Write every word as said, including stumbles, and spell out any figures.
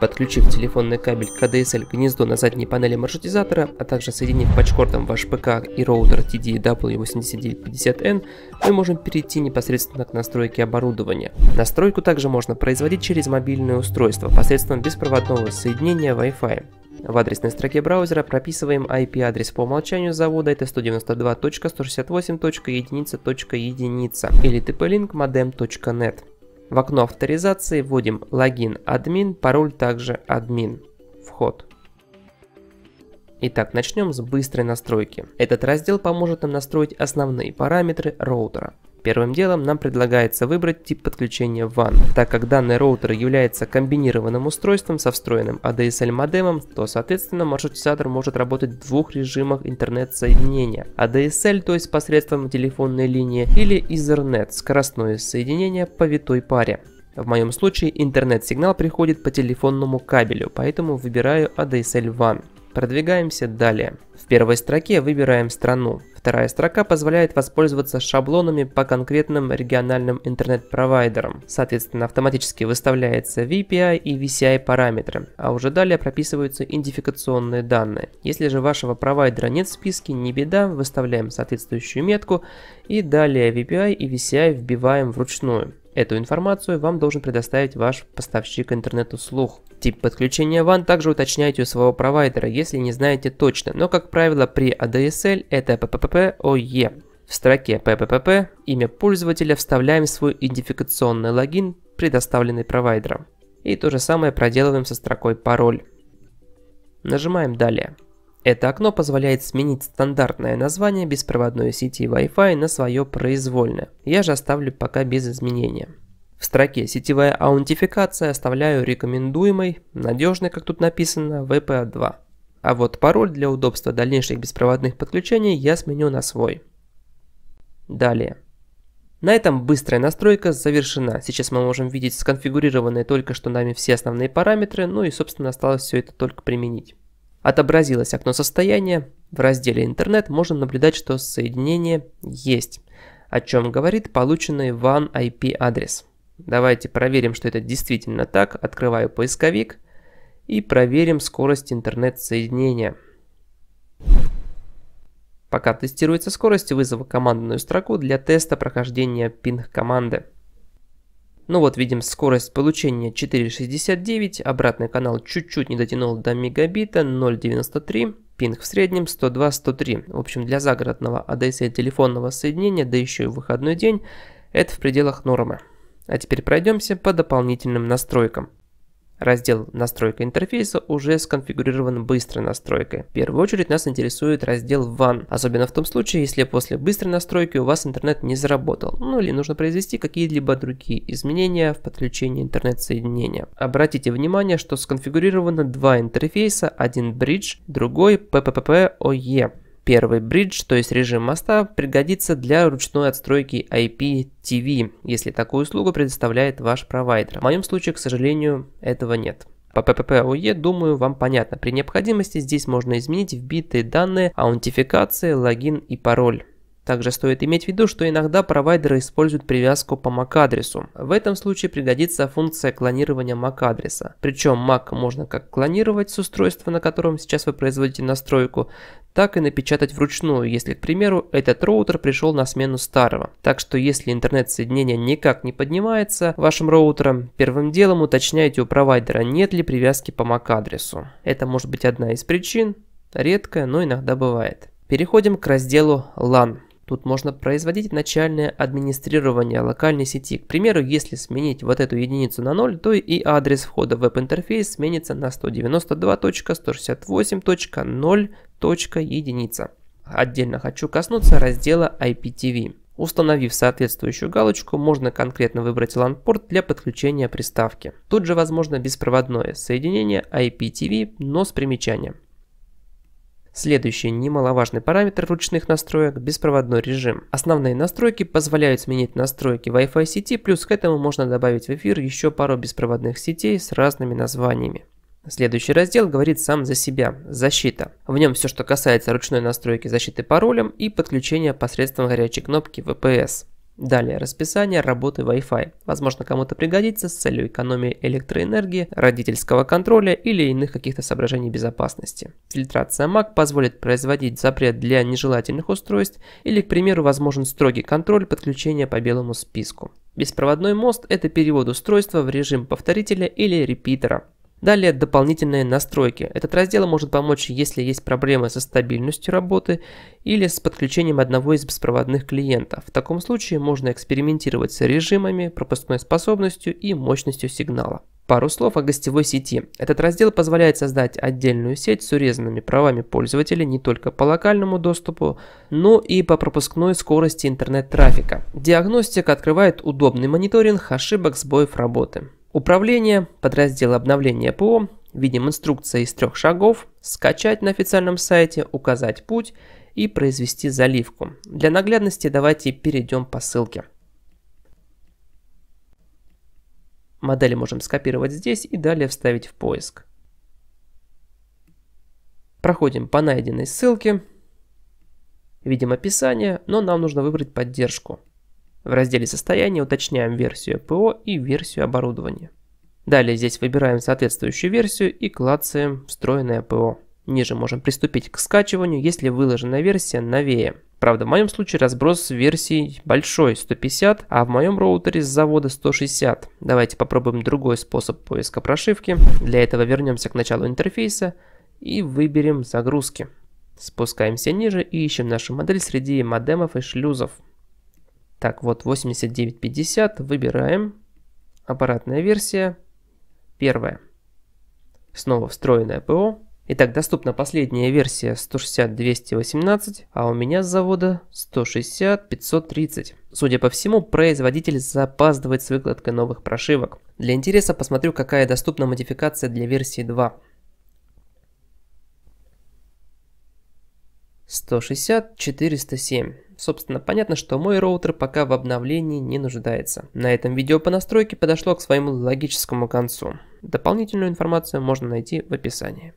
Подключив телефонный кабель к эй ди эс эл гнезду на задней панели маршрутизатора, а также соединив патчкордом ваш ПК и роутер ти ди дабл ю восемь девять пять ноль эн, мы можем перейти непосредственно к настройке оборудования. Настройку также можно производить через мобильное устройство посредством беспроводного соединения Wi-Fi. В адресной строке браузера прописываем ай пи адрес по умолчанию завода, это сто девяносто два точка сто шестьдесят восемь точка единица точка единица или ти пи линк модем точка нет. В окно авторизации вводим логин админ, пароль также админ. Вход. Итак, начнем с быстрой настройки. Этот раздел поможет нам настроить основные параметры роутера. Первым делом нам предлагается выбрать тип подключения ван. Так как данный роутер является комбинированным устройством со встроенным эй ди эс эл модемом, то соответственно маршрутизатор может работать в двух режимах интернет-соединения. эй ди эс эл, то есть посредством телефонной линии, или Ethernet, скоростное соединение по витой паре. В моем случае интернет-сигнал приходит по телефонному кабелю, поэтому выбираю эй ди эс эл ван. Продвигаемся далее. В первой строке выбираем страну. Вторая строка позволяет воспользоваться шаблонами по конкретным региональным интернет-провайдерам. Соответственно, автоматически выставляется ви пи ай и ви си ай параметры, а уже далее прописываются идентификационные данные. Если же вашего провайдера нет в списке, не беда, выставляем соответствующую метку и далее ви пи ай и ви си ай вбиваем вручную. Эту информацию вам должен предоставить ваш поставщик интернет-услуг. Тип подключения ван также уточняйте у своего провайдера, если не знаете точно, но как правило при эй ди эс эл это пи пи пи о е. В строке пи пи пи имя пользователя вставляем свой идентификационный логин, предоставленный провайдером. И то же самое проделываем со строкой пароль. Нажимаем далее. Это окно позволяет сменить стандартное название беспроводной сети Wi-Fi на свое произвольное. Я же оставлю пока без изменения. В строке «Сетевая аутентификация» оставляю рекомендуемый, надежный, как тут написано, ви пи эй два. А вот пароль для удобства дальнейших беспроводных подключений я сменю на свой. Далее. На этом быстрая настройка завершена. Сейчас мы можем видеть сконфигурированные только что нами все основные параметры, ну и собственно осталось все это только применить. Отобразилось окно состояния. В разделе «Интернет» можно наблюдать, что соединение есть, о чем говорит полученный ван ай пи адрес. Давайте проверим, что это действительно так. Открываю поисковик и проверим скорость интернет-соединения. Пока тестируется скорость, вызову командную строку для теста прохождения пинг-команды. Ну вот, видим скорость получения четыре шестьдесят девять, обратный канал чуть-чуть не дотянул до мегабита, ноль девяносто три, пинг в среднем сто два сто три. В общем, для загородного эй ди эс эл телефонного соединения, да еще и в выходной день, это в пределах нормы. А теперь пройдемся по дополнительным настройкам. Раздел «Настройка интерфейса» уже сконфигурирован быстрой настройкой. В первую очередь нас интересует раздел ван, особенно в том случае, если после быстрой настройки у вас интернет не заработал, ну или нужно произвести какие-либо другие изменения в подключении интернет-соединения. Обратите внимание, что сконфигурировано два интерфейса, один Bridge, другой пи пи пи о е. Первый Bridge, то есть режим моста, пригодится для ручной отстройки ай пи ти ви, если такую услугу предоставляет ваш провайдер. В моем случае, к сожалению, этого нет. По пи пи пи о е, думаю, вам понятно. При необходимости здесь можно изменить вбитые данные, аутентификации, логин и пароль. Также стоит иметь в виду, что иногда провайдеры используют привязку по мак адресу. В этом случае пригодится функция клонирования мак адреса. Причем мак можно как клонировать с устройства, на котором сейчас вы производите настройку, так и напечатать вручную, если, к примеру, этот роутер пришел на смену старого. Так что, если интернет-соединение никак не поднимается вашим роутером, первым делом уточняйте у провайдера, нет ли привязки по мак адресу. Это может быть одна из причин, редкая, но иногда бывает. Переходим к разделу лан. Тут можно производить начальное администрирование локальной сети. К примеру, если сменить вот эту единицу на ноль, то и адрес входа в веб-интерфейс сменится на сто девяносто два точка сто шестьдесят восемь точка ноль точка единица. Отдельно хочу коснуться раздела ай пи ти ви. Установив соответствующую галочку, можно конкретно выбрать лан-порт для подключения приставки. Тут же возможно беспроводное соединение ай пи ти ви, но с примечанием. Следующий немаловажный параметр ручных настроек – беспроводной режим. Основные настройки позволяют сменить настройки Wi-Fi сети, плюс к этому можно добавить в эфир еще пару беспроводных сетей с разными названиями. Следующий раздел говорит сам за себя – защита. В нем все, что касается ручной настройки защиты паролем и подключения посредством горячей кнопки ви пи эс. Далее расписание работы Wi-Fi. Возможно, кому-то пригодится с целью экономии электроэнергии, родительского контроля или иных каких-то соображений безопасности. Фильтрация мак позволит производить запрет для нежелательных устройств или, к примеру, возможен строгий контроль подключения по белому списку. Беспроводной мост – это перевод устройства в режим повторителя или репитера. Далее дополнительные настройки. Этот раздел может помочь, если есть проблемы со стабильностью работы или с подключением одного из беспроводных клиентов. В таком случае можно экспериментировать с режимами, пропускной способностью и мощностью сигнала. Пару слов о гостевой сети. Этот раздел позволяет создать отдельную сеть с урезанными правами пользователя не только по локальному доступу, но и по пропускной скорости интернет-трафика. Диагностика открывает удобный мониторинг ошибок, сбоев работы. Управление, подраздел обновления ПО, видим инструкция из трех шагов, скачать на официальном сайте, указать путь и произвести заливку. Для наглядности давайте перейдем по ссылке. Модели можем скопировать здесь и далее вставить в поиск. Проходим по найденной ссылке, видим описание, но нам нужно выбрать поддержку. В разделе «Состояние» уточняем версию ПО и версию оборудования. Далее здесь выбираем соответствующую версию и клацаем «Встроенное ПО». Ниже можем приступить к скачиванию, если выложена версия новее. Правда, в моем случае разброс версий большой – сто пятьдесят, а в моем роутере с завода сто шестьдесят. Давайте попробуем другой способ поиска прошивки. Для этого вернемся к началу интерфейса и выберем «Загрузки». Спускаемся ниже и ищем нашу модель среди модемов и шлюзов. Так, вот восемьдесят девять пятьдесят, выбираем, аппаратная версия, первая, снова встроенное ПО. Итак, доступна последняя версия сто шестьдесят двести восемнадцать, а у меня с завода сто шестьдесят пятьсот тридцать. Судя по всему, производитель запаздывает с выкладкой новых прошивок. Для интереса посмотрю, какая доступна модификация для версии два. сто шестьдесят четыреста семь. Собственно, понятно, что мой роутер пока в обновлении не нуждается. На этом видео по настройке подошло к своему логическому концу. Дополнительную информацию можно найти в описании.